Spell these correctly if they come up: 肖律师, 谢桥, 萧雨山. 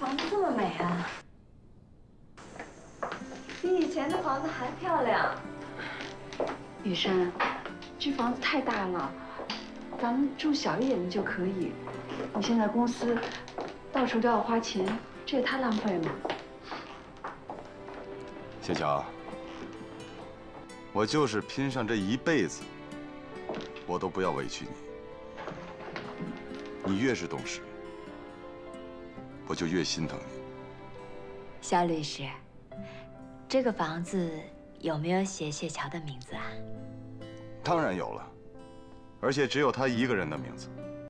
房子这么美啊，比以前的房子还漂亮。雨珊，这房子太大了，咱们住小一点的就可以。你现在公司到处都要花钱，这也太浪费了。小乔，我就是拼上这一辈子，我都不要委屈你。你越是懂事， 我就越心疼你，肖律师。这个房子有没有写谢桥的名字啊？当然有了，而且只有他一个人的名字。